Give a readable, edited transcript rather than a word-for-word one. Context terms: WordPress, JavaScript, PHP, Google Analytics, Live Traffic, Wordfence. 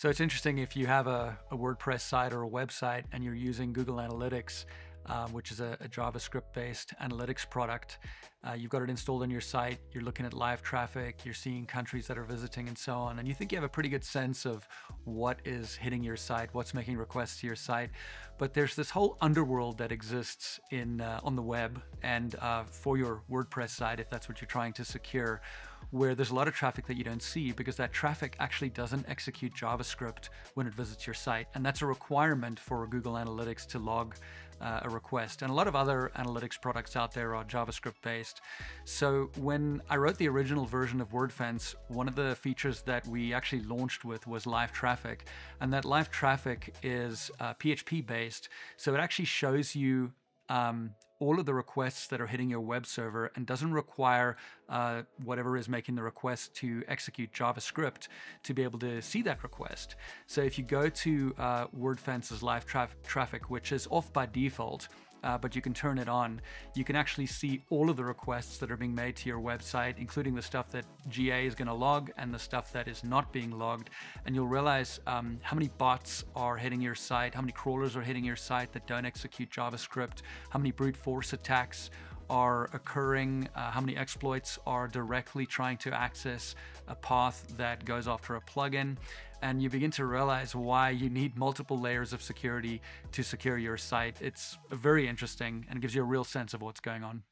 So it's interesting if you have a WordPress site or a website and you're using Google Analytics, which is a JavaScript-based analytics product. You've got it installed on your site, you're looking at live traffic, you're seeing countries that are visiting and so on, and you think you have a pretty good sense of what is hitting your site, what's making requests to your site. But there's this whole underworld that exists in on the web and for your WordPress site, if that's what you're trying to secure, where there's a lot of traffic that you don't see because that traffic actually doesn't execute JavaScript when it visits your site. And that's a requirement for Google Analytics to log a request. And a lot of other analytics products out there are JavaScript based. So when I wrote the original version of Wordfence, one of the features that we actually launched with was live traffic. And that live traffic is PHP based. So it actually shows you all of the requests that are hitting your web server and doesn't require whatever is making the request to execute JavaScript to be able to see that request. So if you go to Wordfence's live traffic, which is off by default, but you can turn it on, you can actually see all of the requests that are being made to your website, including the stuff that GA is going to log and the stuff that is not being logged. And you'll realize how many bots are hitting your site, how many crawlers are hitting your site that don't execute JavaScript, how many brute force attacks are occurring, how many exploits are directly trying to access a path that goes after a plugin. And you begin to realize why you need multiple layers of security to secure your site. It's very interesting and gives you a real sense of what's going on.